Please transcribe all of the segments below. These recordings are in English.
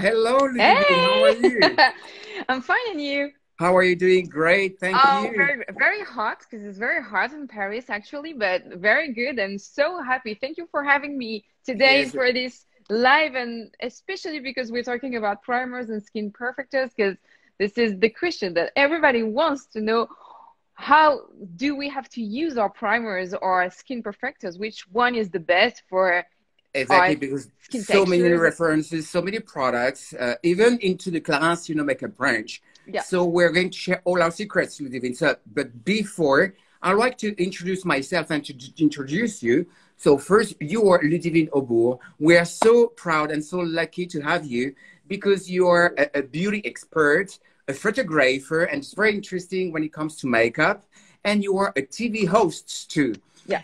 hello, Ludivine. How are you? I'm fine, and you? How are you doing? Great, thank you. Very, very hot, because it's very hot in Paris, actually, but very good and so happy. Thank you for having me today for this live, and especially because we're talking about primers and skin perfectors, because this is the question that everybody wants to know. How do we have to use our primers or our skin perfectors? Which one is the best for exactly, because so many references, so many products, even into the Clarins, you know, makeup branch. Yeah. So we're going to share all our secrets, Ludivine. So, but before, I'd like to introduce myself and to introduce you. So first, you are Ludivine Aubourg. We are so proud and so lucky to have you because you are a beauty expert, a photographer, and it's very interesting when it comes to makeup. And you are a TV host too. Yeah.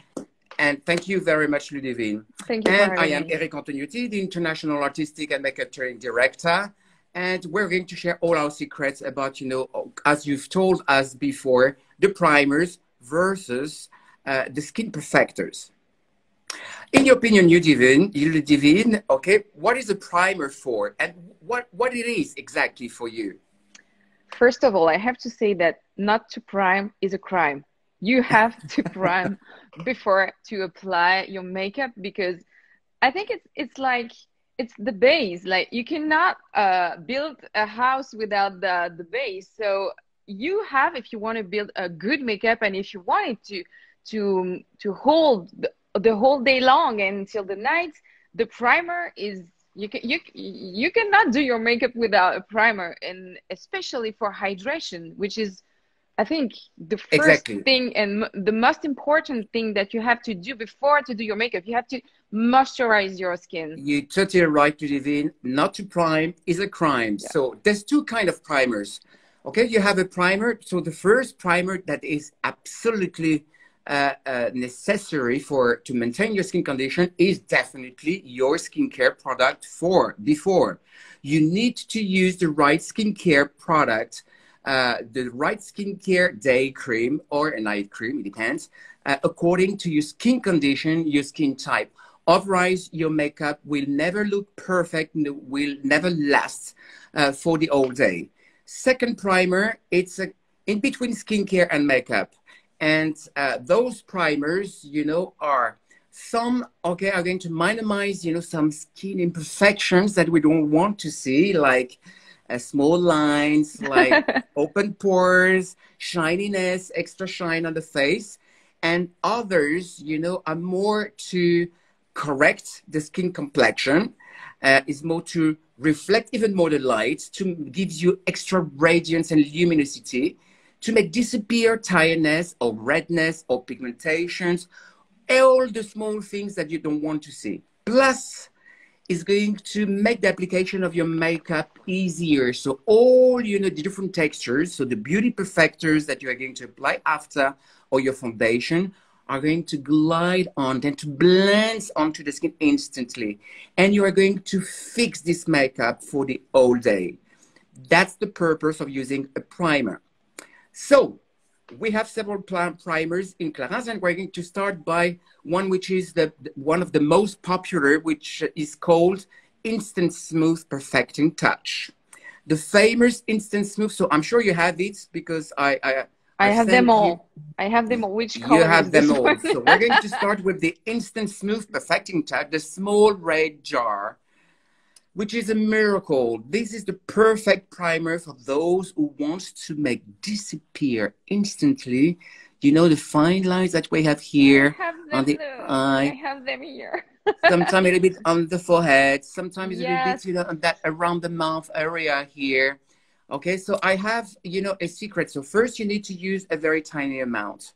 And thank you very much, Ludivine. Thank you. And I am Eric Antoniotti, the International Artistic and Makeup Training Director. And we're going to share all our secrets about, you know, as you've told us before, the primers versus the skin perfectors. In your opinion, Ludivine, okay, what is a primer for? And what it is exactly for you? First of all, I have to say that not to prime is a crime. You have to prime before to apply your makeup, because I think it's like, it's the base. Like, you cannot build a house without the base. So you have, if you want to build a good makeup, and if you want it to hold the whole day long and until the night, the primer is, you cannot do your makeup without a primer, and especially for hydration, which is, I think, the first thing and the most important thing that you have to do before to do your makeup. You have to moisturize your skin. You're totally right, Ludivine. Not to prime is a crime. Yeah. So there's two kinds of primers. Okay, you have a primer. So the first primer that is absolutely necessary to maintain your skin condition is definitely your skincare product before. You need to use the right skincare product, the right skincare day cream or a night cream, it depends, according to your skin condition, your skin type. Otherwise, your makeup will never look perfect, will never last for the whole day. Second primer, it's in between skincare and makeup. And those primers, you know, are some, okay, are going to minimize, you know, some skin imperfections that we don't want to see, like small lines, like open pores, shininess, extra shine on the face. And others, you know, are more to correct the skin complexion, is more to reflect even more the light, to give you extra radiance and luminosity, to make disappear tiredness or redness or pigmentations, all the small things that you don't want to see. Plus, it's going to make the application of your makeup easier. So all, you know, the different textures, so the beauty perfectors that you are going to apply after, or your foundation, are going to glide on and to blend onto the skin instantly. And you are going to fix this makeup for the whole day. That's the purpose of using a primer. So we have several primers in Clarins, and we're going to start by one which is one of the most popular, which is called Instant Smooth Perfecting Touch. The famous Instant Smooth, so I'm sure you have it, because I have them all. I have them all. Which color? You have them all. So we're going to start with the Instant Smooth Perfecting Touch, the small red jar, which is a miracle. This is the perfect primer for those who want to make disappear instantly, you know, the fine lines that we have here on the eye. I have them here. Sometimes a little bit on the forehead. Sometimes a little bit, you know, on that around the mouth area here. Okay, so I have, you know, a secret. So first you need to use a very tiny amount.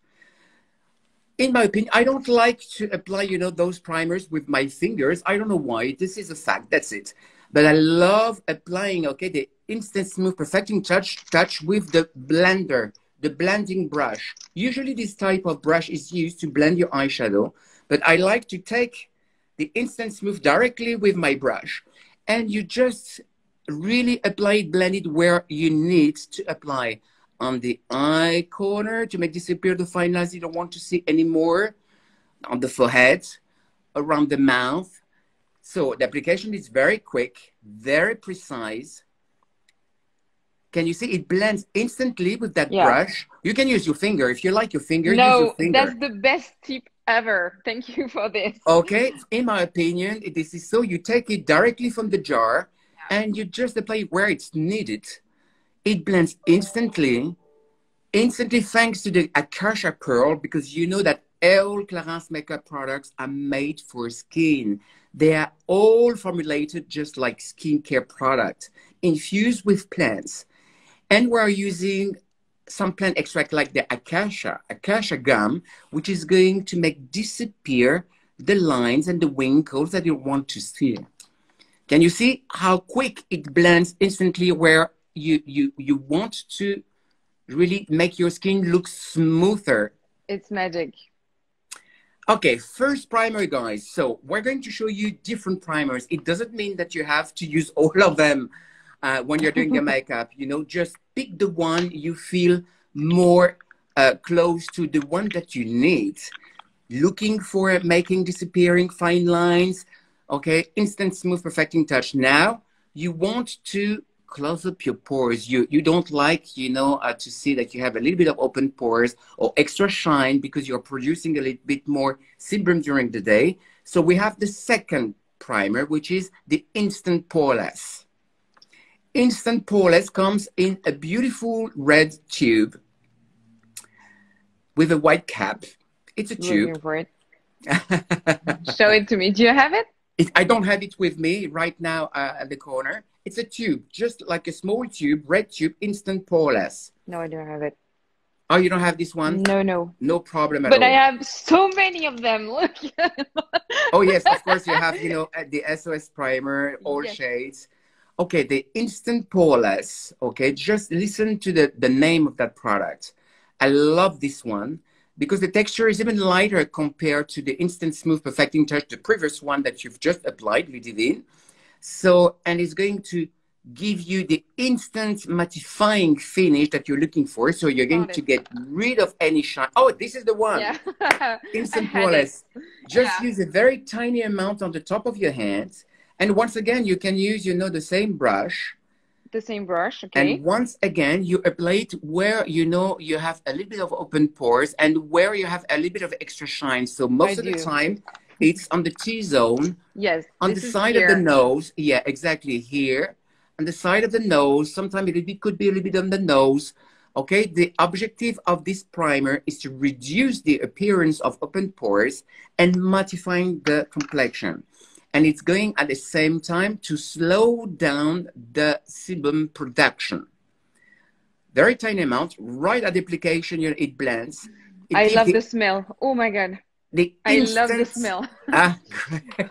In my opinion, I don't like to apply, you know, those primers with my fingers. I don't know why. This is a fact. That's it. But I love applying, okay, the Instant Smooth Perfecting touch with the blender, the blending brush. Usually this type of brush is used to blend your eyeshadow. But I like to take the Instant Smooth directly with my brush. And you just really apply it, blend it where you need to apply. On the eye corner to make disappear the fine lines you don't want to see anymore, on the forehead, around the mouth. So the application is very quick, very precise. Can you see it blends instantly with that brush? You can use your finger. If you like your finger, use your finger. No, that's the best tip ever. Thank you for this. Okay, in my opinion, this is so you take it directly from the jar and you just apply it where it's needed. It blends instantly, thanks to the Acacia Pearl, because you know that all Clarins makeup products are made for skin. They are all formulated just like skincare products, infused with plants. And we're using some plant extract like the acacia gum, which is going to make disappear the lines and the wrinkles that you want to see. Can you see how quick it blends instantly where you want to really make your skin look smoother? It's magic. Okay, first primer, guys. So we're going to show you different primers. It doesn't mean that you have to use all of them when you're doing your makeup. You know, just pick the one you feel more close to the one that you need. Looking for making disappearing fine lines. Okay, instant smooth perfecting touch. Now, you want to close up your pores. You don't like, you know, to see that you have a little bit of open pores or extra shine because you're producing a little bit more sebum during the day. So we have the second primer, which is the Instant Poreless. Instant Poreless comes in a beautiful red tube with a white cap. It's a tube. For it. Show it to me. Do you have it? I don't have it with me right now at the corner. It's a tube, just like a small tube, red tube, Instant Poreless. No, I don't have it. Oh, you don't have this one? No, no. No problem at all. But I have so many of them. Look. Oh, yes, of course you have, you know, the SOS Primer, all shades. Okay, the Instant Poreless. Okay, just listen to the name of that product. I love this one because the texture is even lighter compared to the Instant Smooth Perfecting Touch, the previous one that you've just applied, Ludivine. So, and it's going to give you the instant mattifying finish that you're looking for. So you're going to get rid of any shine. Oh, this is the one. Yeah. Instant Poreless. Just use a very tiny amount on the top of your hands. And once again, you can use, you know, the same brush. The same brush, okay. And once again, you apply it where, you know, you have a little bit of open pores and where you have a little bit of extra shine. So most of the time, it's on the T-zone. Yes. On the side of the nose. Yeah, exactly. Here. On the side of the nose. Sometimes it could be a little bit on the nose. Okay? The objective of this primer is to reduce the appearance of open pores and mattifying the complexion. And it's going at the same time to slow down the sebum production. Very tiny amount. Right at the application, you know, it blends. I love the smell. Oh, my God. I love the smell. Ah,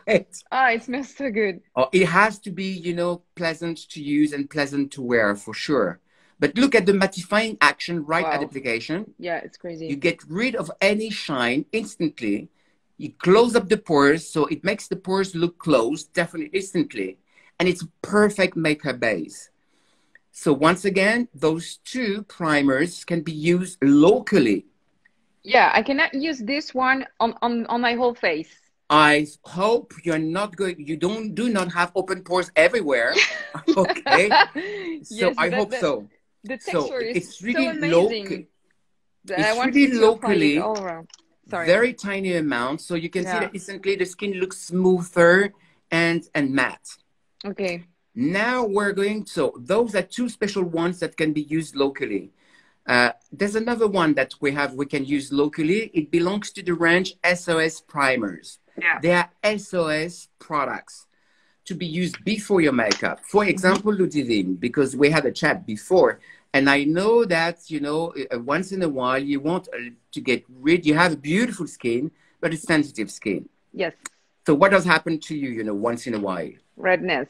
great. Ah, it smells so good. Oh, it has to be, you know, pleasant to use and pleasant to wear for sure. But look at the mattifying action at application. Yeah, it's crazy. You get rid of any shine instantly. You close up the pores, so it makes the pores look closed, definitely instantly. And it's a perfect makeup base. So once again, those two primers can be used locally. Yeah, I cannot use this one on my whole face. I hope you're not going. You do not have open pores everywhere. Okay. So yes, I hope so. The texture is really so amazing. It's really locally. Sorry. Very tiny amount, so you can see that instantly the skin looks smoother and matte. Okay. Now we're going. So those are two special ones that can be used locally. There's another one that we can use locally. It belongs to the range SOS primers. Yeah. They are SOS products to be used before your makeup. For example, Ludivine, because we had a chat before, and I know that, you know, once in a while you want to get rid, you have beautiful skin, but it's sensitive skin. Yes. So what does happen to you, you know, once in a while? Redness.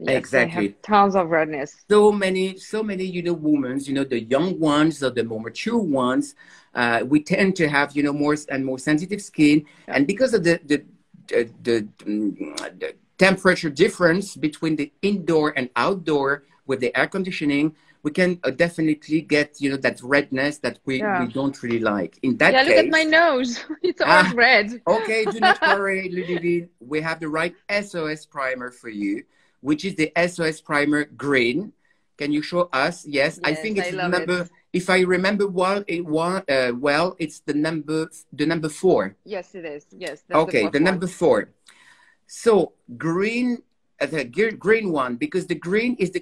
Yes, exactly. I have tons of redness. So many, you know, women, you know, the young ones or the more mature ones, we tend to have, you know, more and more sensitive skin. And because of the temperature difference between the indoor and outdoor with the air conditioning, we can definitely get, you know, that redness that we don't really like. In that case, look at my nose. It's all red. Okay, do not worry, Ludivine. We have the right SOS primer for you. which is the SOS Primer Green. Can you show us? Yes, I think it's number. If I remember well, it's the number 4. Yes, it is. Yes. That's okay, the number 4. So green, the green one, because the green is the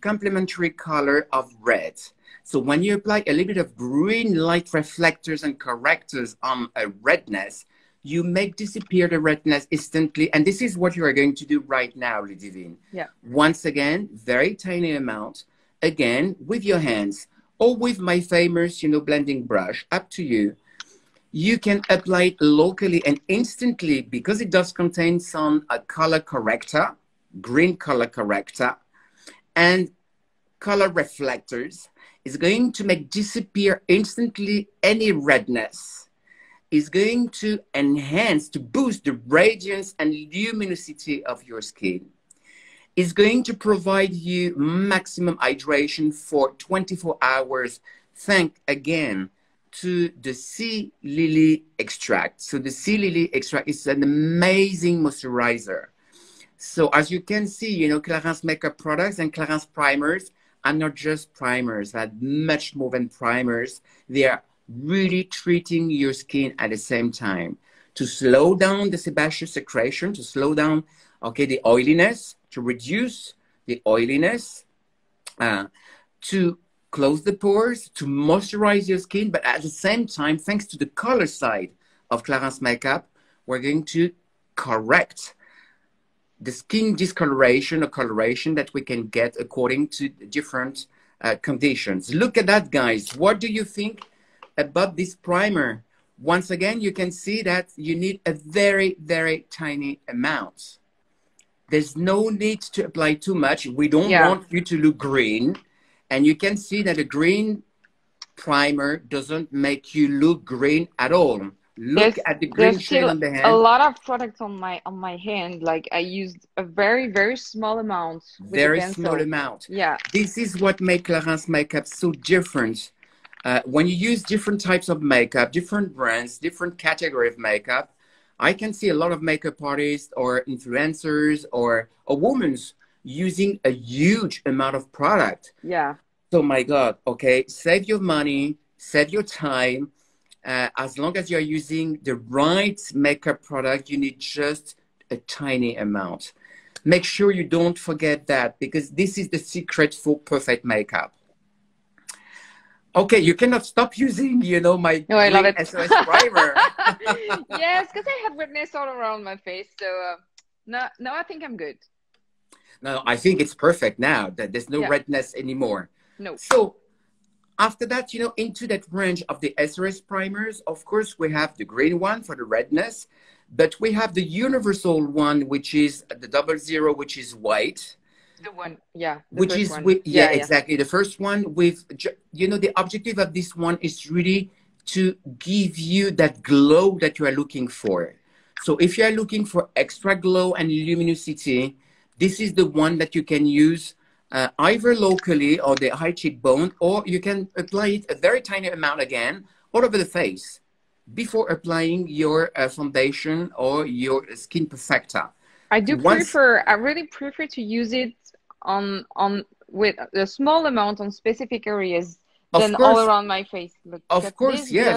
complementary color of red. So when you apply a little bit of green light reflectors and correctors on a redness, you make disappear the redness instantly. And this is what you are going to do right now, Ludivine. Yeah. Once again, very tiny amount. Again, with your hands or with my famous, you know, blending brush, up to you. You can apply it locally and instantly because it does contain some color corrector, green color corrector, and color reflectors. It's going to make disappear instantly any redness. Is going to enhance, to boost the radiance and luminosity of your skin. It's going to provide you maximum hydration for 24 hours, thanks again to the sea lily extract. So the sea lily extract is an amazing moisturizer. So as you can see, you know, Clarins makeup products and Clarins primers are not just primers, they're much more than primers. They are really treating your skin at the same time to slow down the sebaceous secretion, to slow down, okay, the oiliness, to reduce the oiliness, to close the pores, to moisturize your skin. But at the same time, thanks to the color side of Clarins makeup, we're going to correct the skin discoloration or coloration that we can get according to different conditions. Look at that, guys. What do you think about this primer? Once again, you can see that you need a very, very tiny amount. There's no need to apply too much. We don't want you to look green. And you can see that a green primer doesn't make you look green at all. Look at the green shade on the hand. A lot of products on my hand. Like I used a very, very small amount. Very small amount. Yeah. This is what makes Clarins makeup so different. When you use different types of makeup, different brands, different category of makeup, I can see a lot of makeup artists or influencers or women using a huge amount of product. Yeah. So my God, okay, save your money, save your time. As long as you're using the right makeup product, you need just a tiny amount. Make sure you don't forget that because this is the secret for perfect makeup. Okay, you cannot stop using, you know, my SOS primer. Yes, because I had redness all around my face. So no, I think I'm good. No, I think it's perfect now that there's no redness anymore. No. So after that, you know, into that range of the SOS primers, of course, we have the green one for the redness, but we have the universal one, which is the Double Zero, which is white. The one, yeah. Which is, exactly. The first one with, you know, the objective of this one is really to give you that glow that you are looking for. So if you are looking for extra glow and luminosity, this is the one that you can use either locally or the high cheekbone, or you can apply it a very tiny amount again, all over the face, before applying your foundation or your skin perfector. I do prefer, I really prefer to use it with a small amount on specific areas than all around my face. Look, of course, yes.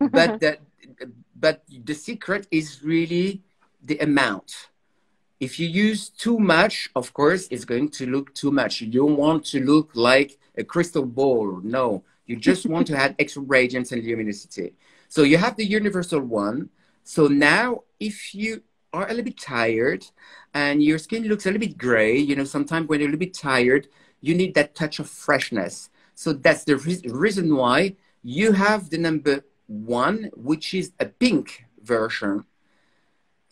but the secret is really the amount. If you use too much, of course, it's going to look too much. You don't want to look like a crystal ball. No, you just want to add extra radiance and luminosity. So you have the universal one. So now if you are a little bit tired and your skin looks a little bit gray, you know, sometimes when you're a little bit tired, you need that touch of freshness. So that's the reason why you have the number 1, which is a pink version.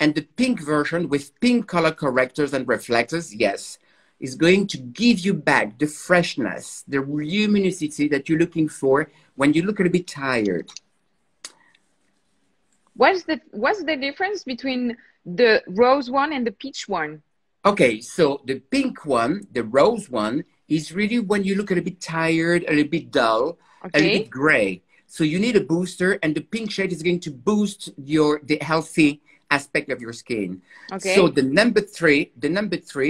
And the pink version with pink color correctors and reflectors, yes, is going to give you back the freshness, the luminosity that you're looking for when you look a little bit tired. What's the difference between the rose one and the peach one? Okay, so the pink one, the rose one, is really when you look a little bit tired, a little bit dull, a little bit gray. So you need a booster, and the pink shade is going to boost the healthy aspect of your skin. Okay. So the number three,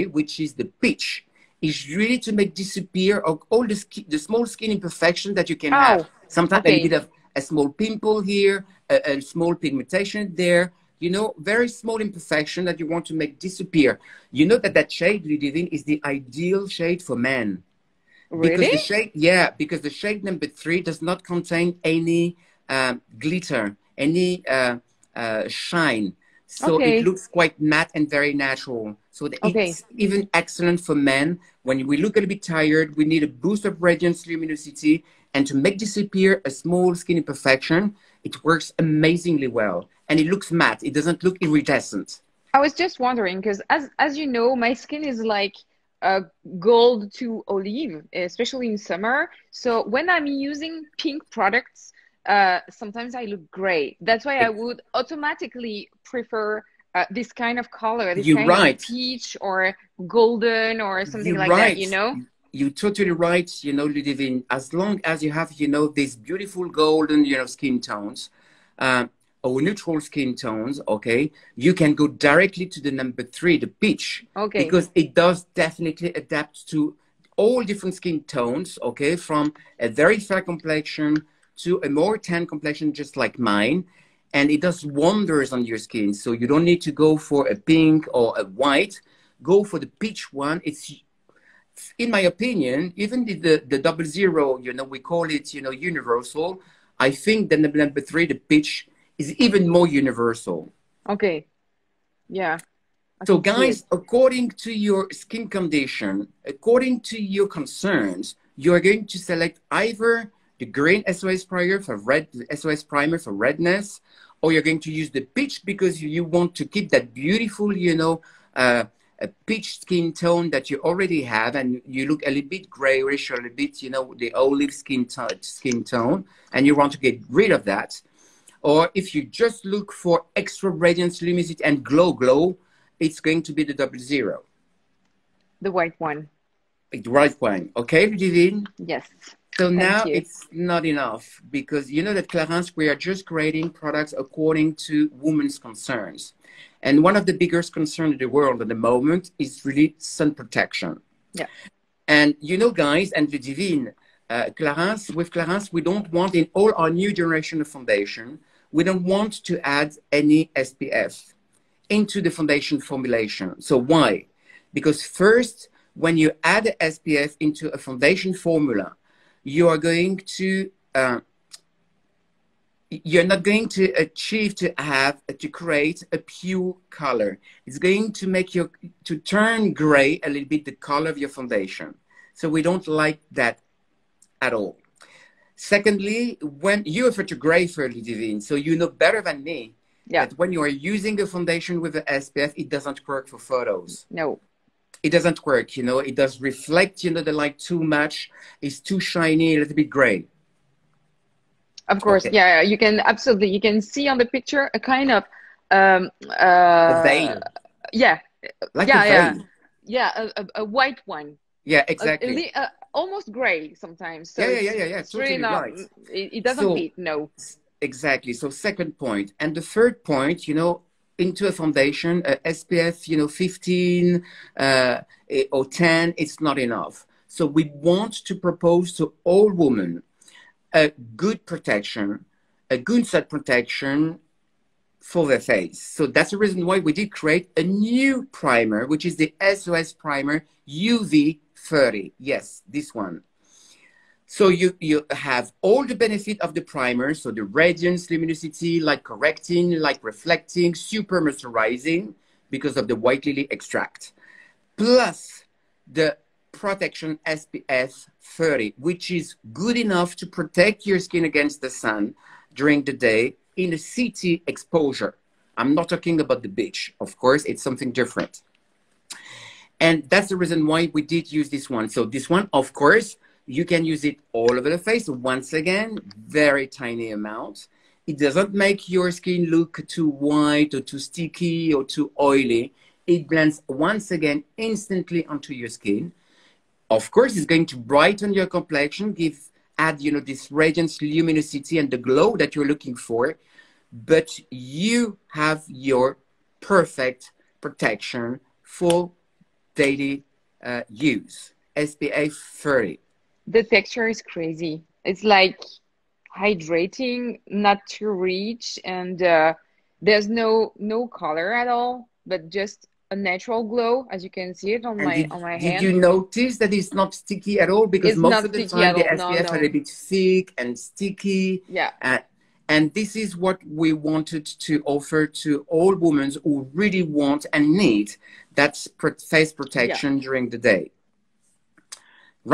which is the peach, is really to make disappear all the small skin imperfection that you can have. Sometimes a little bit of a small pimple here, a small pigmentation there, you know, very small imperfection that you want to make disappear. You know that that shade, Ludivine, is the ideal shade for men. Really? Because the shade, because the shade number three does not contain any glitter, any shine. So it looks quite matte and very natural. So that it's even excellent for men. When we look a little bit tired, we need a boost of radiance, luminosity, and to make disappear a small skin imperfection, it works amazingly well. And it looks matte. It doesn't look iridescent. I was just wondering, because as you know, my skin is like gold to olive, especially in summer. So when I'm using pink products, sometimes I look gray. That's why I would automatically prefer this kind of color, this kind of peach or golden or something like that, you know? You're totally right, you know, Ludivine. As long as you have, you know, these beautiful golden, you know, skin tones, or neutral skin tones, okay, you can go directly to the number three, the peach. Okay. Because it does definitely adapt to all different skin tones, okay, from a very fair complexion to a more tan complexion, just like mine. And it does wonders on your skin. So you don't need to go for a pink or a white. Go for the peach one. It's, in my opinion, even the double zero, you know, we call it, you know, universal. I think that number three, the peach, is even more universal. Okay. Yeah. So guys, according to your skin condition, according to your concerns, you're going to select either the green SOS primer for redness, or you're going to use the peach because you want to keep that beautiful, you know, a peach skin tone that you already have, and you look a little bit grayish or a little bit, you know, the olive skin tone, and you want to get rid of that. Or if you just look for extra radiance, luminosity, and glow, it's going to be the double zero. The white one. The white one. Okay, Ludivine? Yes. So now it's not enough, because you know that Clarins, we are just creating products according to women's concerns. And one of the biggest concerns in the world at the moment is really sun protection. Yeah. And you know, guys, and Ludivine, with Clarins, we don't want in all our new generation of foundation, we don't want to add any SPF into the foundation formulation. So why? Because first, when you add SPF into a foundation formula, you are going to, you're not going to achieve to create a pure color. It's going to make you, to turn gray a little bit the color of your foundation. So we don't like that at all. Secondly, when you're a photographer, Ludivine, so you know better than me that when you are using a foundation with an SPF, it doesn't work for photos. No. It doesn't work, you know, it does reflect, you know, the light too much, it's too shiny, a little bit gray. Of course, yeah, you can absolutely, you can see on the picture a kind of, a vein. Yeah. Like a vein. Yeah, a white one. Yeah, exactly. Almost gray sometimes. So it's totally really not, it doesn't fit, no. Exactly, so second point. And the third point, you know, into a foundation, SPF, you know, 15 or 10, it's not enough. So we want to propose to all women a good protection, a good sun protection for their face. So that's the reason why we did create a new primer, which is the SOS Primer UV 30. Yes, this one. So you have all the benefit of the primer, so the radiance, luminosity, light correcting, light reflecting, super moisturizing because of the white lily extract, plus the protection SPF 30, which is good enough to protect your skin against the sun during the day in a city exposure. I'm not talking about the beach, of course, it's something different. And that's the reason why we did use this one. So this one, of course, you can use it all over the face. Once again, very tiny amount. It doesn't make your skin look too white or too sticky or too oily. It blends once again instantly onto your skin. Of course, it's going to brighten your complexion, add, you know, this radiance, luminosity, and the glow that you're looking for. But you have your perfect protection, full daily use, SPF 30. The texture is crazy. It's like hydrating, not too rich, and there's no color at all, but just a natural glow, as you can see it on my hand. Did you notice that it's not sticky at all? Because most of the time the SPF are a bit thick and sticky. Yeah. And this is what we wanted to offer to all women who really want and need that face protection during the day.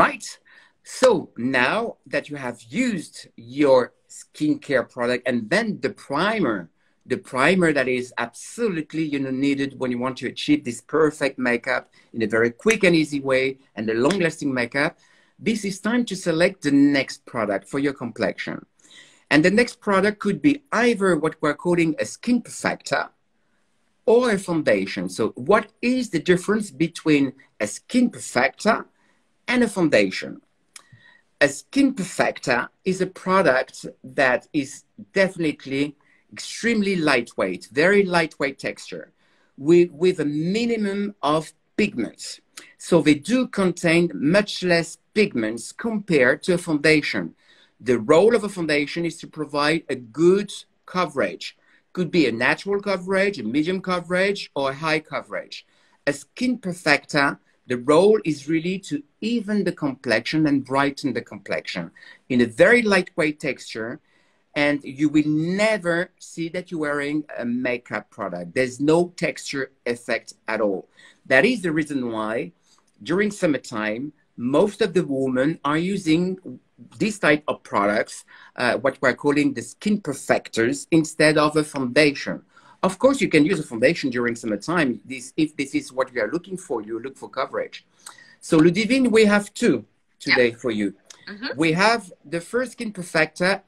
Right. So now that you have used your skincare product and then the primer that is absolutely needed when you want to achieve this perfect makeup in a very quick and easy way and a long-lasting makeup, this is time to select the next product for your complexion. And the next product could be either what we're calling a skin perfector or a foundation. So what is the difference between a skin perfector and a foundation? A skin perfector is a product that is definitely extremely lightweight, very lightweight texture with a minimum of pigments. So they do contain much less pigments compared to a foundation. The role of a foundation is to provide a good coverage. Could be a natural coverage, a medium coverage, or a high coverage. A skin perfector, the role is really to even the complexion and brighten the complexion in a very lightweight texture, and you will never see that you're wearing a makeup product. There's no texture effect at all. That is the reason why during summertime, most of the women are using this type of products, what we're calling the skin perfectors, instead of a foundation. Of course, you can use a foundation during summertime. If this is what you are looking for, you look for coverage. So Ludivine, we have two today for you. We have the first skin perfector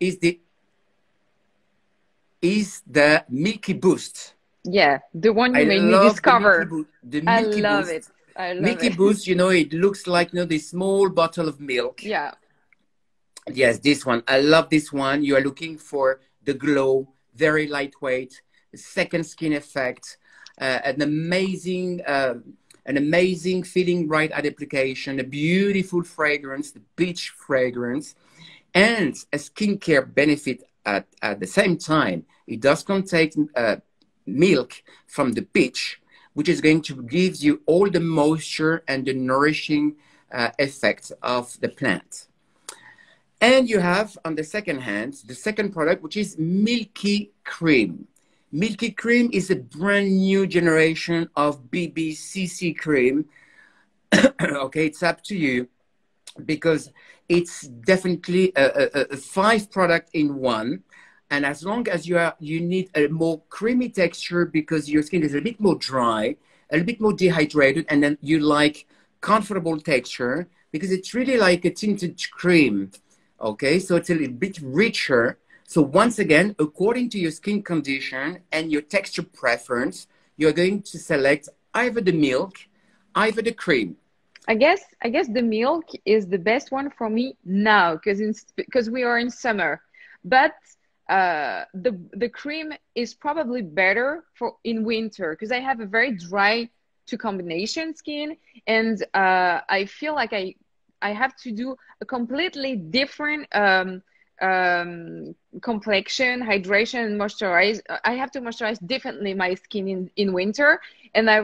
is the Milky Boost. Yeah, the one you made me discover. I love Milky Boost, it looks like this small bottle of milk. Yeah. Yes, this one. I love this one. You are looking for the glow, very lightweight, second skin effect, an amazing feeling right at application, a beautiful fragrance, the peach fragrance, and a skincare benefit at the same time. It does contain milk from the peach, which is going to give you all the moisture and the nourishing effect of the plant. And you have, on the second hand, the second product, which is Milky Cream. Milky Cream is a brand new generation of BBCC cream. Okay, it's up to you, because it's definitely a 5 product in one. And as long as you need a more creamy texture because your skin is a bit more dry, a little bit more dehydrated, and then you like comfortable texture because it's really like a tinted cream. Okay, so it's a little bit richer. So once again, according to your skin condition and your texture preference, you're going to select either the milk, either the cream. I guess the milk is the best one for me now because we are in summer, but the cream is probably better in winter because I have a very dry to combination skin, and I feel like I have to do a completely different complexion, hydration, and moisturize. I have to moisturize differently my skin in winter, and I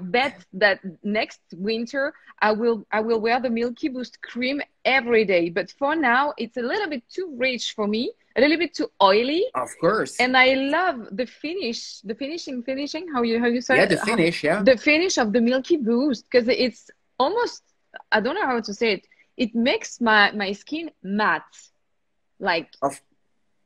bet that next winter I will wear the Milky Boost cream every day. But for now, it's a little bit too rich for me, a little bit too oily. Of course. And I love the finish, how you say? Yeah, the finish, yeah. The finish of the Milky Boost, because it's almost, I don't know how to say it. It makes my skin matte. And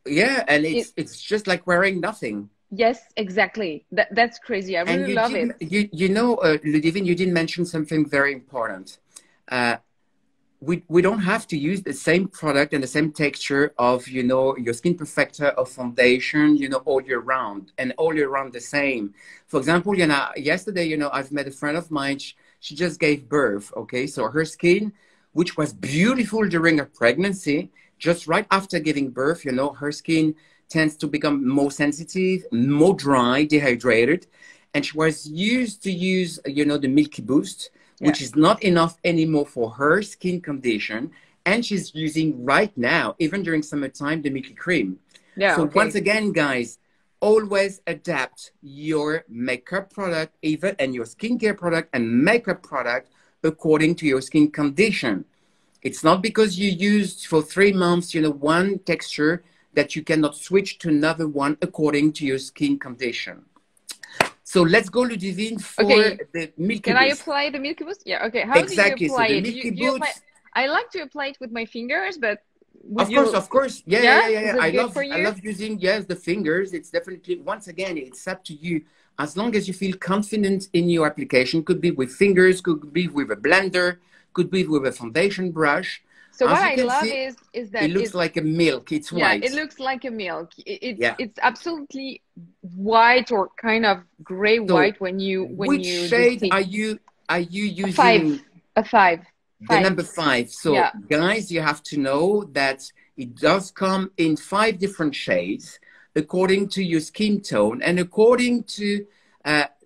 it's just like wearing nothing. Yes, exactly. That's crazy. I really love it. Ludivine, you did mention something very important. We don't have to use the same product and the same texture of your skin perfector or foundation all year round, and all year round the same. For example, yesterday I've met a friend of mine. She just gave birth. Okay, so her skin, which was beautiful during her pregnancy. Just right after giving birth, her skin tends to become more sensitive, more dry, dehydrated. And she was used to use, you know, the Milky Boost, which is not enough anymore for her skin condition. And she's using right now, even during summertime, the Milky Cream. Yeah, so once again, guys, always adapt your makeup product even and your skincare product and makeup product according to your skin condition. It's not because you used for 3 months, you know, one texture that you cannot switch to another one according to your skin condition. So let's go, Ludivine, for the Milky Boost. Can I apply the Milky Boost? Yeah, okay. How do you apply it? I like to apply it with my fingers, but... Of course. Yeah. I love using, the fingers. It's definitely, once again, it's up to you. As long as you feel confident in your application, could be with fingers, could be with a blender, could be with a foundation brush. So what I love is that it looks like a milk. It's white. Yeah, it looks like a milk. It's absolutely white or kind of gray white when you which shade are you using? A five. The number 5. So guys, you have to know that it does come in 5 different shades according to your skin tone and according to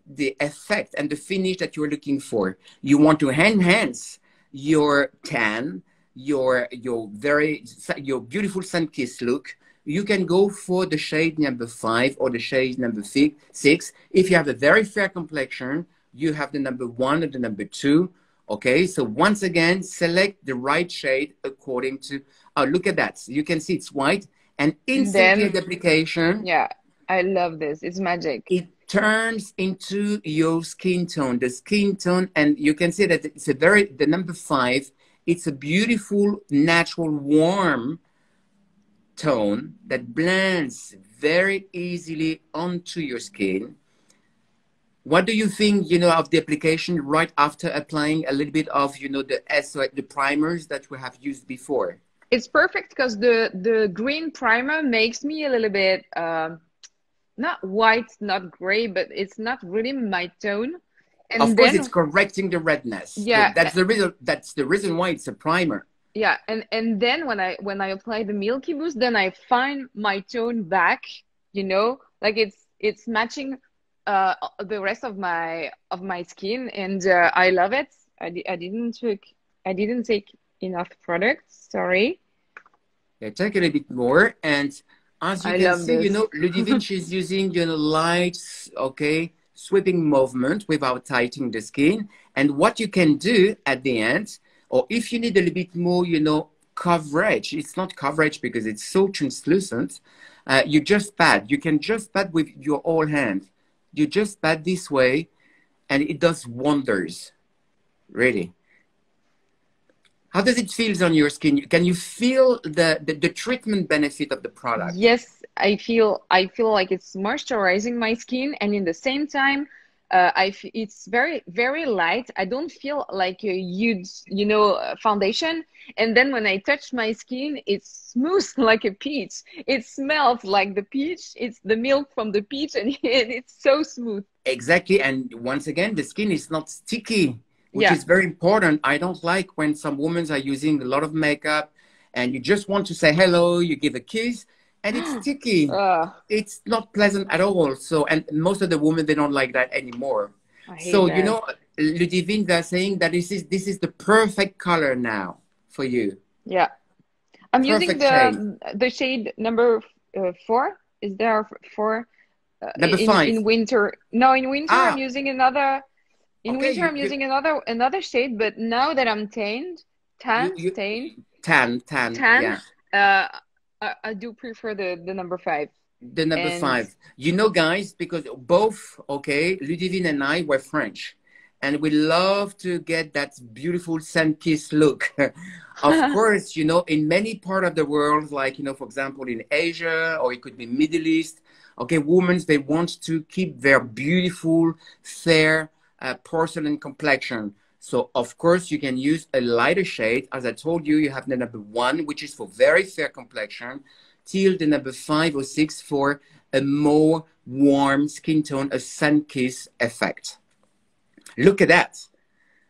the effect and the finish that you're looking for. You want to enhance your tan, your beautiful sun-kissed look. You can go for the shade number 5 or the shade number 6. If you have a very fair complexion, you have the number 1 or the number 2. Okay, so once again, select the right shade according to, oh, look at that. You can see it's white and instantly the application. Yeah, I love this. It's magic. It turns into your skin tone, the skin tone. And you can see that it's a very, the number 5, it's a beautiful, natural, warm tone that blends very easily onto your skin. What do you think, you know, of the application right after applying a little bit of, you know, the SOS, the primers that we have used before? It's perfect because the green primer makes me a little bit, not white, not gray, but it's not really my tone. And of course, it's correcting the redness. Yeah, that's the reason. That's the reason why it's a primer. Yeah, and then when I apply the Milky Boost, then I find my tone back. You know, like it's matching the rest of my skin, and I love it. I didn't take enough product. Sorry. Yeah, take a little bit more, and as you can see, you know, Ludivine is using, you know, lights. Okay. Sweeping movement without tightening the skin. And what you can do at the end, or if you need a little bit more, you know, coverage, it's not coverage because it's so translucent, you just pat. You can just pat with your whole hand. You just pat this way and it does wonders, really. How does it feel on your skin? Can you feel the treatment benefit of the product? Yes, I feel like it's moisturizing my skin, and in the same time, it's very, very light. I don't feel like a huge, you know, foundation. And then when I touch my skin, it's smooth like a peach. It smells like the peach. It's the milk from the peach, and it's so smooth. Exactly, and once again, the skin is not sticky, which is very important. I don't like when some women are using a lot of makeup and you just want to say hello, you give a kiss, and it's sticky. It's not pleasant at all. So, and most of the women, they don't like that anymore. So, that. You know, Ludivine, they're saying that this is the perfect color now for you. Yeah. I'm using the shade number 4. Is there 4? Number 5. In winter. No, in winter, I'm using another... In winter, I'm using another shade, but now that I'm tanned, I do prefer the number 5. The number 5. You know, guys, because both, Ludivine and I were French, and we love to get that beautiful sun-kissed look. Of course, you know, in many parts of the world, like, you know, for example, in Asia, or it could be Middle East, women, they want to keep their beautiful, fair, porcelain complexion. So of course you can use a lighter shade. As I told you, you have the number 1, which is for very fair complexion, till the number 5 or 6 for a more warm skin tone, a sun-kiss effect. Look at that.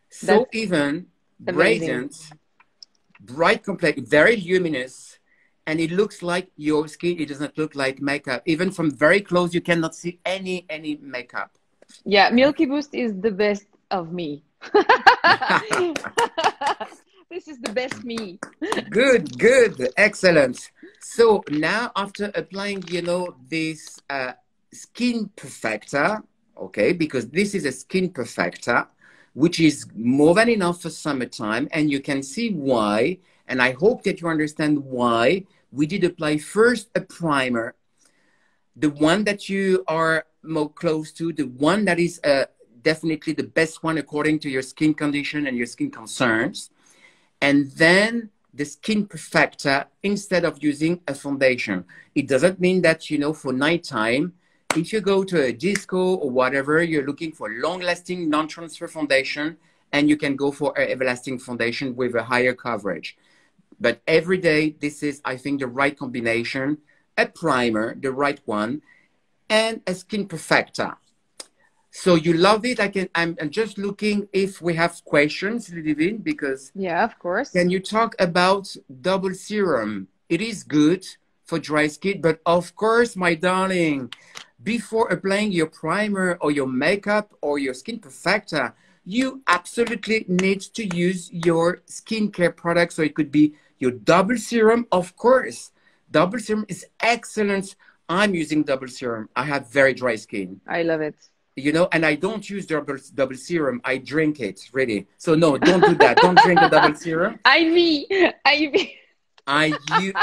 So that's even amazing. Brilliant, bright complexion, very luminous, and it looks like your skin. It doesn't look like makeup. Even from very close, you cannot see any makeup. Yeah, Milky Boost is the best of me. This is the best me. Good, good, excellent. So now after applying, you know, this skin perfector, okay, because this is a skin perfector, which is more than enough for summertime, and you can see why, and I hope that you understand why we did apply first a primer, the one that you are more close to, the one that is definitely the best one according to your skin condition and your skin concerns. And then the skin perfector instead of using a foundation. It doesn't mean that, you know, for nighttime, if you go to a disco or whatever, you're looking for long-lasting non-transfer foundation, and you can go for an everlasting foundation with a higher coverage. But every day, this is, I think, the right combination, a primer, the right one, and a skin perfector. So you love it. I'm just looking if we have questions, Ludivine, because... Yeah, of course. Can you talk about double serum? It is good for dry skin, but of course, my darling, before applying your primer or your makeup or your skin perfector, you absolutely need to use your skincare product. So it could be your double serum, of course. Double serum is excellent. I'm using double serum. I have very dry skin. I love it. You know, and I don't use double serum. I drink it, really. So no, don't do that. Don't drink the double serum. I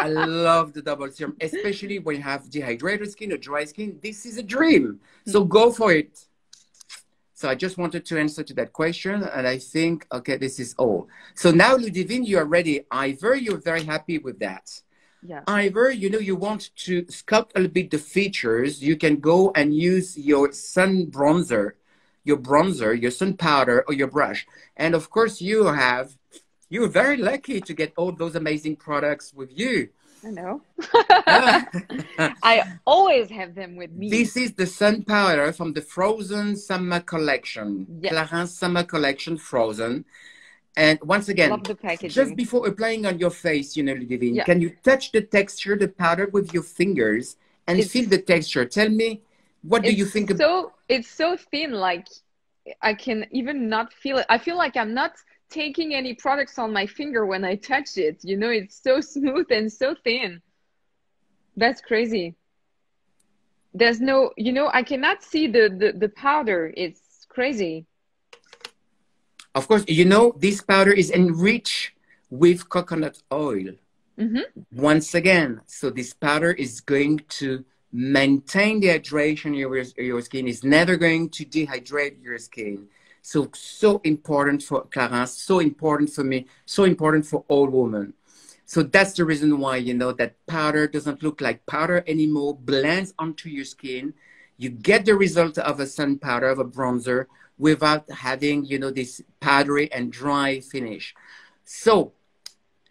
love the double serum, especially when you have dehydrated skin or dry skin. This is a dream. So go for it. So I just wanted to answer to that question. And I think, okay, this is all. So now, Ludivine, you are ready. Either you're very happy with that. Yeah. Either, you know, you want to sculpt a little bit the features, you can go and use your sun bronzer, your sun powder, or your brush. And of course, you're very lucky to get all those amazing products with you. I know. I always have them with me. This is the sun powder from the Frozen Summer Collection. Yes. Clarins Summer Collection Frozen. And once again, just before applying on your face, you know, Ludivine, yeah, can you touch the texture, the powder with your fingers and feel the texture? Tell me, what do you think about it? It's so thin, like I can even not feel it. I feel like I'm not taking any products on my finger when I touch it. You know, it's so smooth and so thin. That's crazy. There's no, you know, I cannot see the powder. It's crazy. Of course, you know, this powder is enriched with coconut oil. Mm-hmm. Once again, so this powder is going to maintain the hydration of your skin. It's never going to dehydrate your skin. So important for Clarins, so important for me, so important for all women. So that's the reason why, you know, that powder doesn't look like powder anymore, blends onto your skin. You get the result of a sun powder, of a bronzer, without having, you know, this powdery and dry finish. So,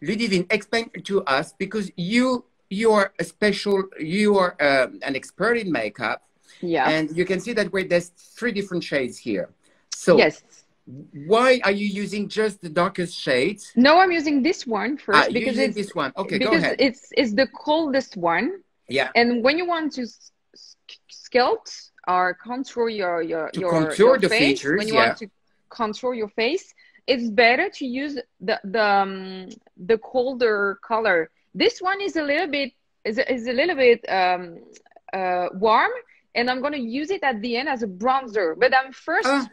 Ludivine, explain to us, because you are a special, you are an expert in makeup. Yeah. And you can see that there's three different shades here. So, yes. Why are you using just the darkest shades? No, I'm using this one first. Because it's this one. Okay, go ahead. It's the coldest one. Yeah. And when you want to sculpt, or contour your face, features, when you want to contour your face, it's better to use the colder color. This one is a little bit warm, and I'm gonna use it at the end as a bronzer. But I'm first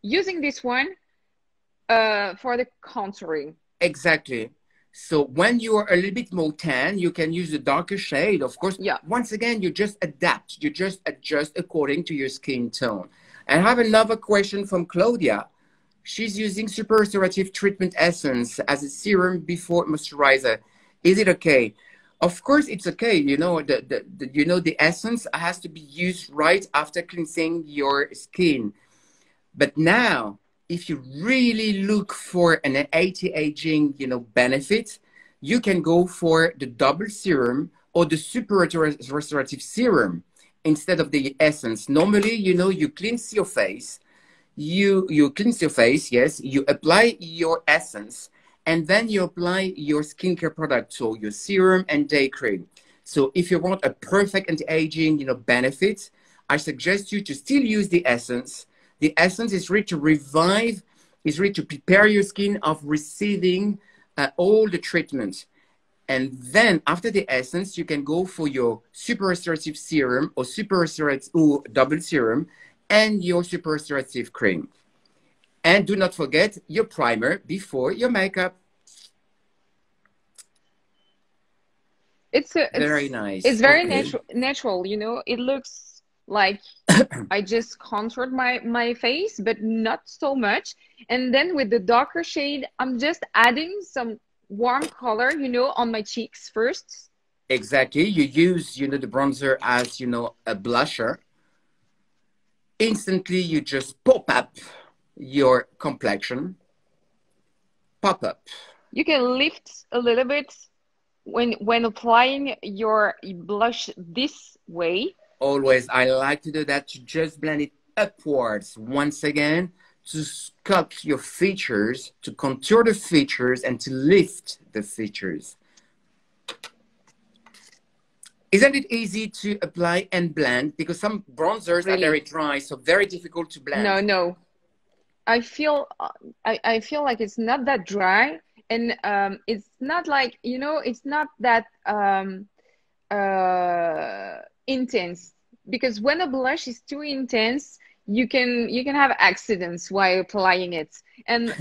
using this one for the contouring. Exactly. So when you are a little bit more tan, you can use a darker shade, of course. Yeah. Once again, you just adapt. You just adjust according to your skin tone. I have another question from Claudia. She's using Super Restorative Treatment Essence as a serum before moisturizer. Is it okay? Of course, it's okay. You know, the essence has to be used right after cleansing your skin. But now, if you really look for an anti-aging, you know, benefit, you can go for the double serum or the super restorative serum instead of the essence. Normally, you know, you cleanse your face, you apply your essence, And then you apply your skincare product, so your serum and day cream. So if you want a perfect anti-aging, benefit, I suggest you to still use the essence. The essence is really to revive, is really to prepare your skin of receiving all the treatments. And then after the essence, you can go for your super restorative serum or super restorative or double serum and your super restorative cream. And do not forget your primer before your makeup. It's very nice. It's very natural, it looks like I just contoured my face, but not so much. And then with the darker shade, I'm just adding some warm color, on my cheeks first. Exactly. You use, the bronzer as, a blusher. Instantly, you just pop up your complexion. Pop up. You can lift a little bit when applying your blush this way. Always. I like to do that, to just blend it upwards once again, to sculpt your features, to contour the features, and to lift the features. Isn't it easy to apply and blend? Because some bronzers are very dry, so very difficult to blend. No. I feel like it's not that dry, and it's not like, it's not that intense. Because when a blush is too intense, you can have accidents while applying it, and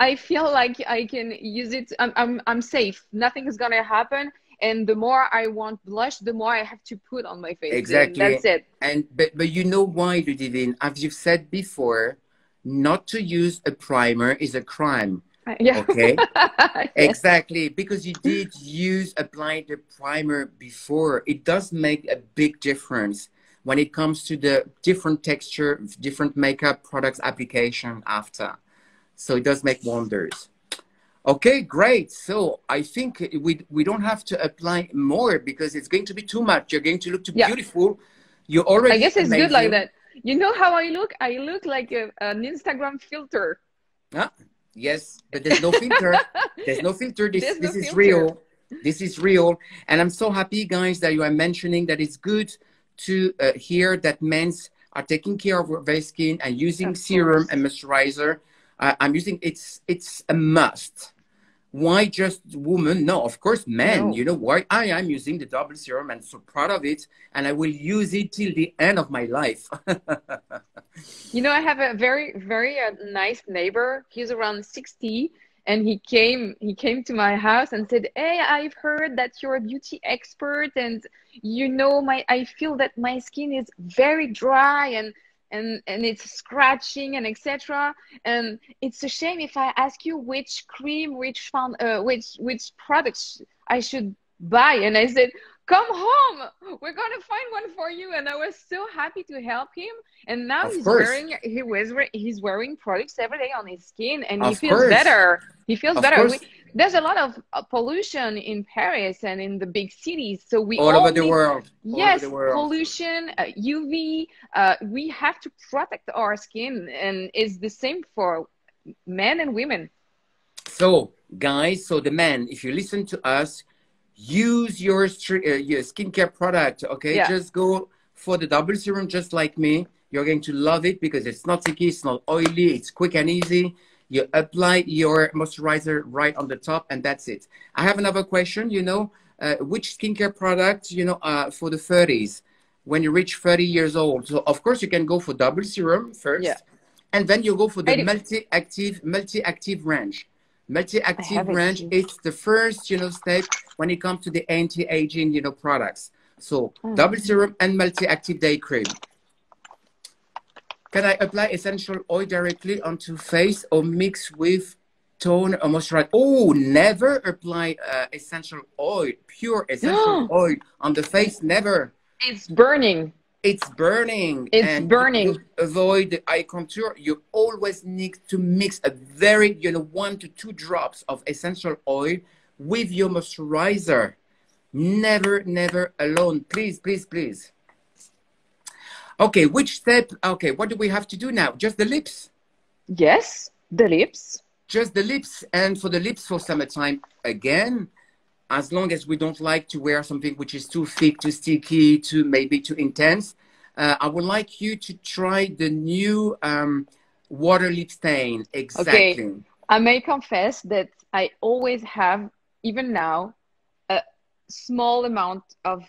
I feel like I can use it. I'm safe. Nothing is gonna happen. And the more I want blush, the more I have to put on my face. Exactly. And that's it. And but you know why, Ludivine? As you've said before, not to use a primer is a crime. Yeah. Okay. Yes. Exactly, because you did apply the primer before. It does make a big difference when it comes to the different texture, different makeup products application after. So it does make wonders. Okay, great. So I think we don't have to apply more because it's going to be too much. You're going to look too beautiful. You already, I guess it's amazing. Good like that. You know how I look? I look like an Instagram filter. Ah, yes, but there's no filter. There's no filter. This is real. This is real. And I'm so happy, guys, that you are mentioning that it's good to hear that men are taking care of their skin and using serum and moisturizer. I'm using, it's a must. Why just women? No, of course, men. No. You know why? I am using the double serum and so proud of it. And I will use it till the end of my life. I have a very, very nice neighbor. He's around 60. And he came to my house and said, "Hey, I've heard that you're a beauty expert, and I feel that my skin is very dry and it's scratching and etc. And it's a shame if I ask you which cream, which products I should buy." And I said, "Come home, we're gonna find one for you." And I was so happy to help him. And now he's wearing products every day on his skin, and he feels better. He feels better. There's a lot of pollution in Paris and in the big cities, so we all over the world. Yes, pollution, UV. We have to protect our skin, and it's the same for men and women. So, guys, so the men, if you listen to us, use your skincare product, okay? Yeah. Just go for the double serum, just like me. You're going to love it because it's not sticky, it's not oily, it's quick and easy. You apply your moisturizer right on the top, and that's it. I have another question, which skincare product, for the 30s, when you reach 30 years old? So, of course, you can go for double serum first, and then you go for the multi-active range. Multi-active range, it's the first, step when it comes to the anti-aging, products. So double serum and multi-active day cream. Can I apply essential oil directly onto face or mix with toner or moisturizer? Oh, never apply essential oil, pure essential oil on the face, never. It's burning. It's burning. Avoid the eye contour. You always need to mix a very, 1 to 2 drops of essential oil with your moisturizer. Never, never alone. Please, please, please. Okay, which step? Okay, what do we have to do now? Just the lips? Yes, the lips. Just the lips, and for the lips for summertime, again, as long as we don't like to wear something which is too thick, too sticky, too maybe too intense, I would like you to try the new Water Lip Stain. Exactly. Okay. I may confess that I always have, even now, a small amount of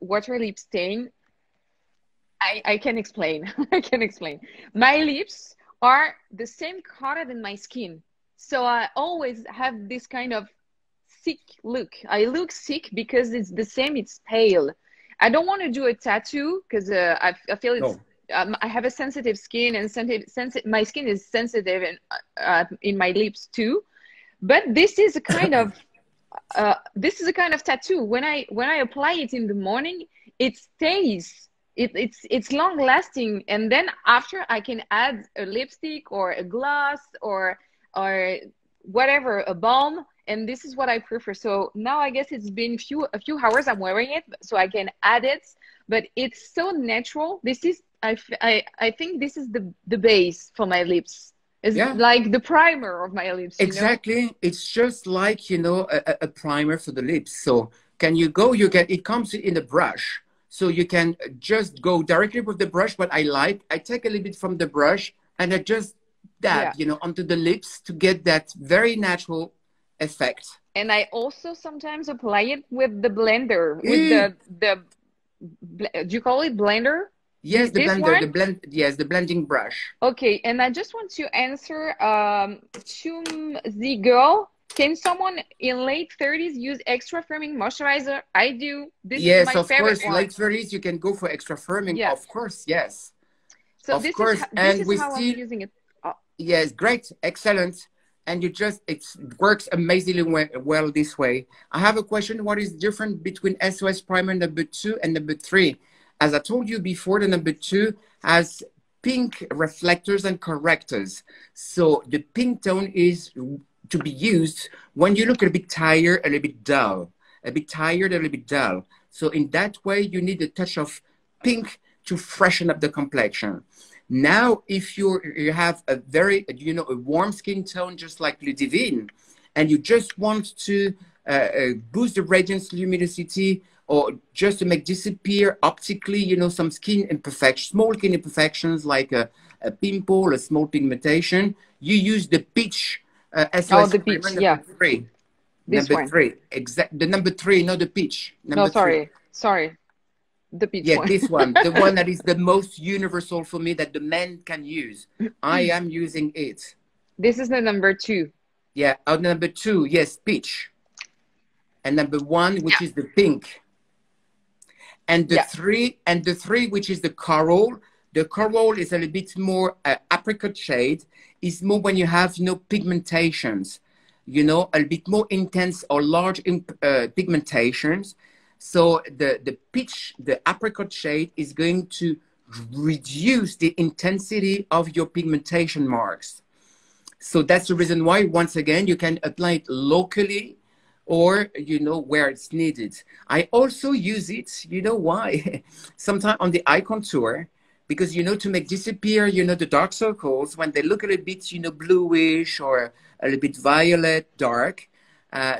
Water Lip Stain. I can explain. I can explain. My lips are the same color than my skin. So I always have this kind of sick look. I look sick because it's the same. It's pale. I don't want to do a tattoo because I feel it's... No. I have a sensitive skin, and my skin is sensitive, and in my lips too. But this is a kind of this is a kind of tattoo. When I apply it in the morning, it stays. It's long lasting, and then after I can add a lipstick or a gloss or whatever, a balm, and this is what I prefer. So now I guess it's been a few hours I'm wearing it, so I can add it. But it's so natural. This is. I think this is the base for my lips. It's like the primer of my lips. Exactly. You know? It's just like, you know, a primer for the lips. So it comes in a brush. So you can just go directly with the brush, but I take a little bit from the brush and I just dab, you know, onto the lips to get that very natural effect. And I also sometimes apply it with the blender, with the do you call it blender? Yes, the blender, the blending brush. Okay, and I just want to answer to the girl. Can someone in late 30s use extra firming moisturizer? I do. This is my favorite one. Yes, of course. Late 30s, you can go for extra firming. Yes. Of course, yes. So this is how I'm using it. Oh. Yes, great, excellent. And it works amazingly well this way. I have a question. What is different between SOS Primer number 2 and number 3? As I told you before, the number 2 has pink reflectors and correctors. So the pink tone is to be used when you look a bit tired, a little bit dull, So in that way, you need a touch of pink to freshen up the complexion. Now, if you have a very, you know, a warm skin tone, just like Ludivine, and you just want to boost the radiance, luminosity, or just to make disappear optically, you know, some skin imperfections, small skin imperfections like a pimple, a small pigmentation, you use the peach SOS Primer number 3. Number 3, exact. The number 3, not the peach. Sorry, the peach. Yeah, this one, the one that is the most universal for me that the men can use. I am using it. This is the number 2. Yeah, number 2, yes, peach, and number 1, which is the pink. And the three, which is the coral. The coral is a little bit more apricot shade. It's more when you have no pigmentations, you know, a bit more intense or large pigmentations. So the peach, the apricot shade is going to reduce the intensity of your pigmentation marks. So that's the reason why, once again, you can apply it locally, or, you know, where it's needed. I also use it, you know why? Sometimes on the eye contour, because, you know, to make disappear, you know, the dark circles, when they look a little bit, you know, bluish or a little bit violet, dark.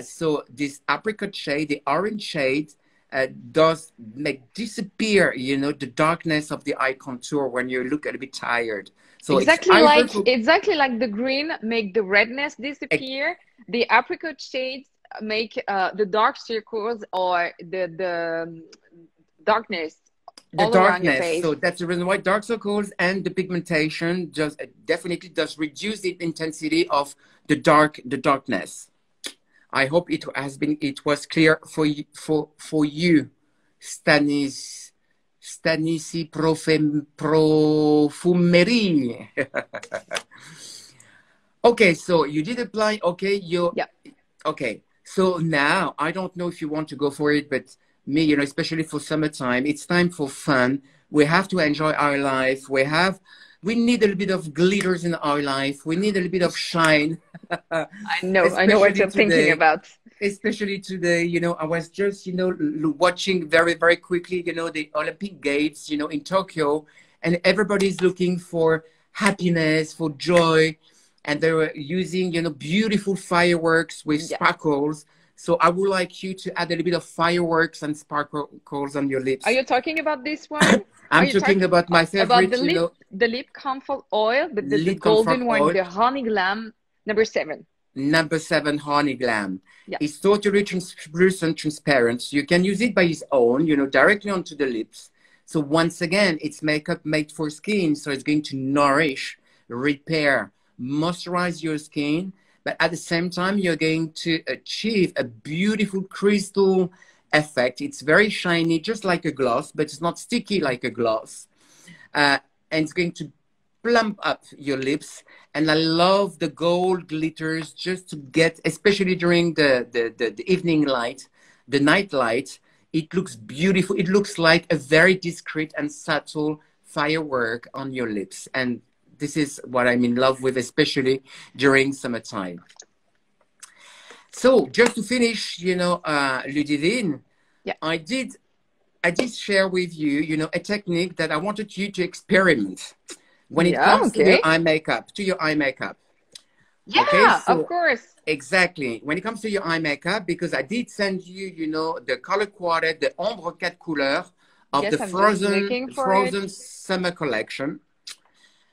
So this apricot shade, the orange shade, does make disappear, you know, the darkness of the eye contour when you look a little bit tired. So exactly like the green make the redness disappear, the apricot shades make the dark circles or the darkness all around your face. So that's the reason why dark circles and the pigmentation just definitely does reduce the intensity of the darkness. I hope it was clear for you, Stanisi Profumeri. Okay, so you did apply. Okay, okay. So now, I don't know if you want to go for it, but me, you know, especially for summertime, it's time for fun. We have to enjoy our life. We need a little bit of glitters in our life. We need a little bit of shine. I know what you're thinking about. Especially today, you know, I was just, you know, watching very, very quickly, you know, the Olympic Games, you know, in Tokyo, and everybody's looking for happiness, for joy. and they were using, you know, beautiful fireworks with sparkles. So I would like you to add a little bit of fireworks and sparkles on your lips. Are you talking about this one? I'm talking about my favorite, you know, the Lip Comfort Oil, but the golden one, the Honey Glam number 7. Number 7 Honey Glam. Yeah. It's totally translucent, transparent. You can use it by its own, you know, directly onto the lips. So once again, it's makeup made for skin. So it's going to nourish, repair, moisturize your skin. But at the same time, you're going to achieve a beautiful crystal effect. It's very shiny, just like a gloss, but it's not sticky like a gloss. And it's going to plump up your lips. And I love the gold glitters just to get, especially during the evening light, the night light. It looks beautiful. It looks like a very discreet and subtle firework on your lips. And this is what I'm in love with, especially during summertime. So just to finish, you know, Ludivine, I did share with you, you know, a technique that I wanted you to experiment when it comes to your eye makeup, Yeah, okay, so of course. Exactly. When it comes to your eye makeup, because I did send you, you know, the color quartet, the Ombre Quatre Couleurs of the Frozen Summer Collection.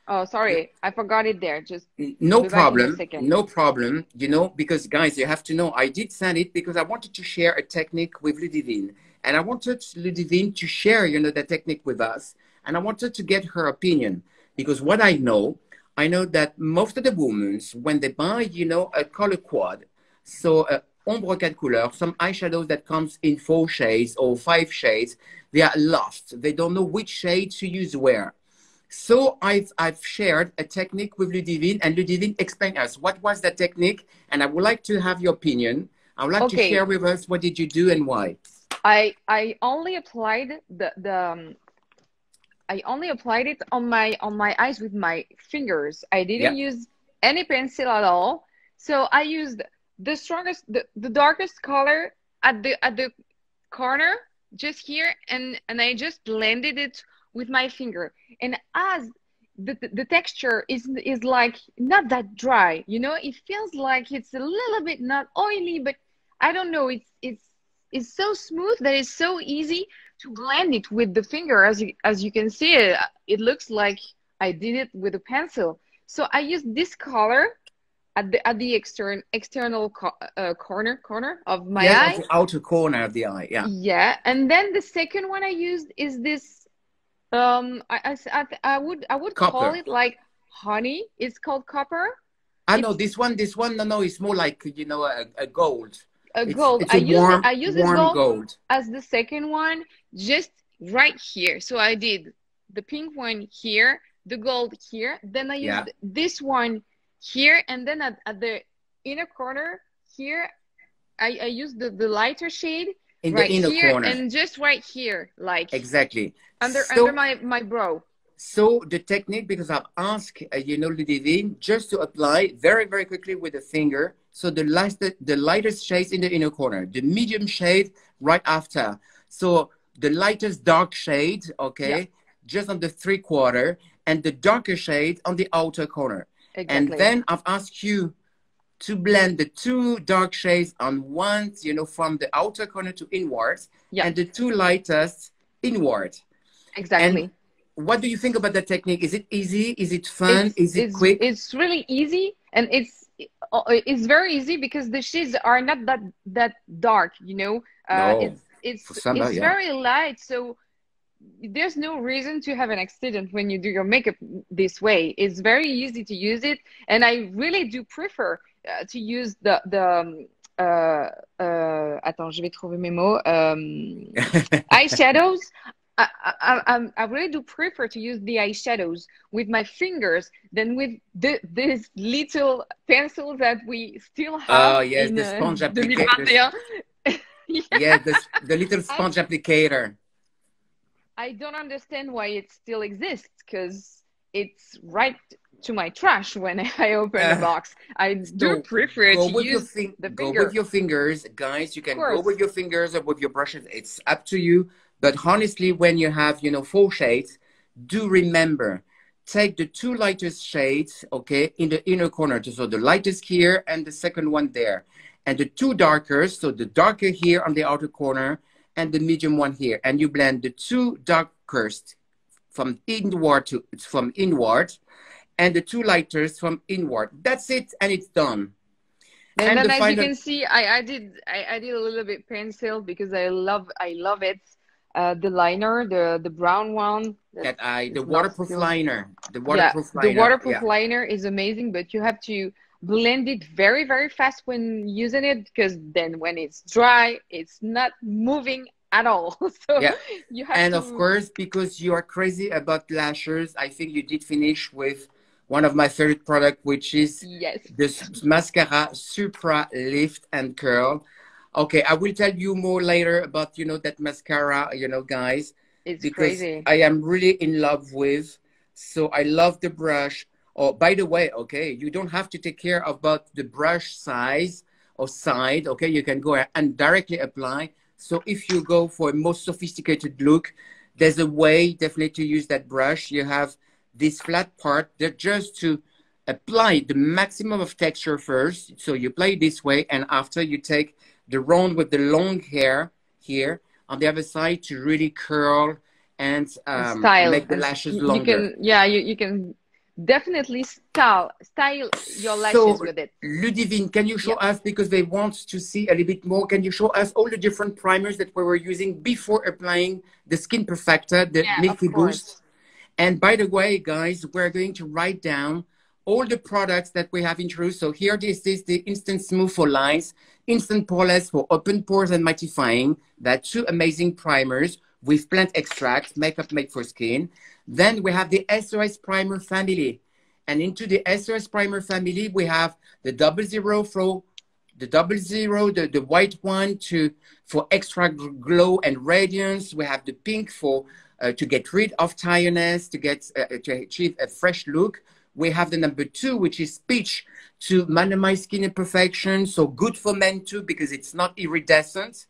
Oh, sorry. I forgot it there. Just no problem. No problem. You know, because guys, you have to know, I did send it because I wanted to share a technique with Ludivine. And I wanted Ludivine to share, you know, the technique with us. And I wanted to get her opinion. Because what I know that most of the women, when they buy, you know, a color quad, so Ombre Quatre Couleurs, some eyeshadows that comes in 4 shades or 5 shades, they are lost. They don't know which shade to use where. So I've shared a technique with Ludivine, and Ludivine explained us what was that technique, and I would like to have your opinion. I would like to share with us what did you do and why. I only applied I only applied it on my eyes with my fingers. I didn't use any pencil at all. So I used the strongest, the darkest color at the corner just here, and I just blended it with my finger. And as the texture is like not that dry, you know, it feels like it's a little bit not oily, but I don't know, it's so smooth that it's so easy to blend it with the finger. As you can see, it looks like I did it with a pencil. So I used this color at the external corner of my eye. Yes, the outer corner of the eye, yeah. Yeah, and then the second one I used is this, I would call it like honey. It's called copper. I know this one. No, it's more like, you know, a gold. It's I use this gold as the second one, just right here. So I did the pink one here, the gold here. Then I used this one here, and then at the inner corner here, I used the lighter shade. In the inner corner. And just right here, like. Exactly. Under my brow. So the technique, because I've asked, you know, Ludivine, just to apply very, very quickly with the finger. So the lightest shades in the inner corner, the medium shade right after. So the lightest dark shade, okay, just on the 3/4, and the darker shade on the outer corner. Exactly. And then I've asked you to blend the 2 dark shades on once, you know, from the outer corner to inwards, and the 2 lightest inward. Exactly. And what do you think about that technique? Is it easy? Is it fun? Is it quick? It's really easy, and it's very easy because the shades are not that dark, you know. No. It's very light, so there's no reason to have an accident when you do your makeup this way. It's very easy to use it, and I really do prefer to use attends, je vais trouver mes mots. Eyeshadows. I really do prefer to use the eyeshadows with my fingers than with this little pencil that we still have. Oh yes, the sponge applicator. The little sponge applicator. I don't understand why it still exists, because it's right to my trash when I open the box. I do prefer to use the finger. Go with your fingers, guys. You can go with your fingers or with your brushes. It's up to you. But honestly, when you have, you know, 4 shades, do remember take the two lightest shades, okay, in the inner corner. So the lightest here and the second one there. And the two darker, so the darker here on the outer corner and the medium one here. And you blend the two darkest from inward to, from inward, and the two lighters from inward. That's it, and it's done. And then, as you can see, I did a little bit pencil because I love it. The liner, the brown one. The waterproof liner. The waterproof liner. The waterproof liner is amazing, but you have to blend it very, very fast when using it, because then when it's dry, it's not moving at all. So you have to... of course, because you are crazy about lashes, I think you did finish with one of my favorite products, which is this Mascara Supra Lift and Curl. Okay, I will tell you more later about, you know, that mascara, you know, guys. It's crazy. I am really in love with. So I love the brush. Oh, by the way, okay, you don't have to take care about the brush size or side, okay? You can go and directly apply. So if you go for a more sophisticated look, there's a way definitely to use that brush. You have this flat part that just to apply the maximum of texture first. So you play this way, and after you take the round with the long hair here on the other side to really curl and style. Make the lashes longer. You can definitely style your lashes with it. Ludivine, can you show us, because they want to see a little bit more, can you show us all the different primers that we were using before applying the Skin Perfector, the Milky Boost? And by the way, guys, we're going to write down all the products that we have introduced. So here, this is the Instant Smooth for lines, Instant Poreless for open pores and mattifying. That's two amazing primers with plant extract, makeup made for skin. Then we have the SOS Primer family. And into the SOS Primer family, we have the Double Zero for the white one for extra glow and radiance. We have the pink for to get rid of tiredness, to achieve a fresh look. We have the number 2, which is peach, to minimize skin imperfection. So good for men too, because it's not iridescent.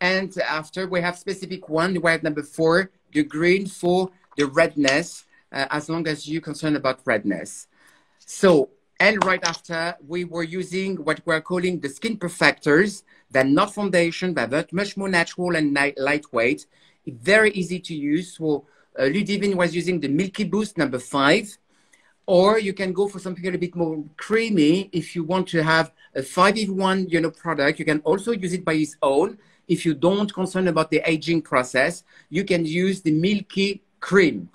And after we have specific one, we have number 4, the green for the redness, as long as you're concerned about redness. So, and right after, we were using what we're calling the Skin Perfectors. They're not foundation, but much more natural and lightweight. Very easy to use. So Ludivine was using the Milky Boost number 5. Or you can go for something a little bit more creamy. If you want to have a 5-in-1, you know, product, you can also use it by its own. If you don't concern about the aging process, you can use the Milky Cream.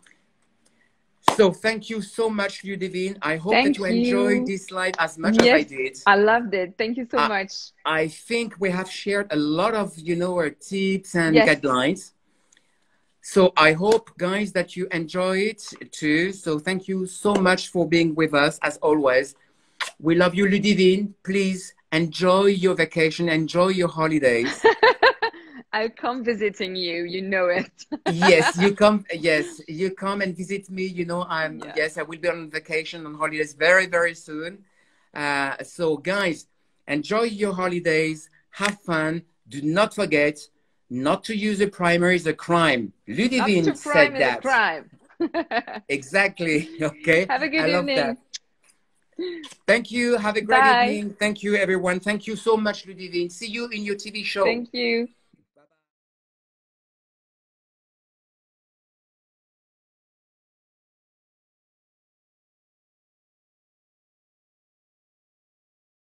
So thank you so much, Ludivine. I hope that you enjoyed this live as much as I did. I loved it. Thank you so much. I think we have shared a lot of, you know, our tips and guidelines. So I hope, guys, that you enjoy it too. So thank you so much for being with us, as always. We love you, Ludivine. Please enjoy your vacation. Enjoy your holidays. I'll come visiting you. You know it. Yes, you come. Yes, you come and visit me. You know, I will be on vacation, on holidays very, very soon. So, guys, enjoy your holidays. Have fun. Do not forget, not to use a primer is a crime. Ludivine said that. Crime. Exactly. Okay. Have a good evening. Love that. Thank you. Have a great evening. Thank you, everyone. Thank you so much, Ludivine. See you in your TV show. Thank you.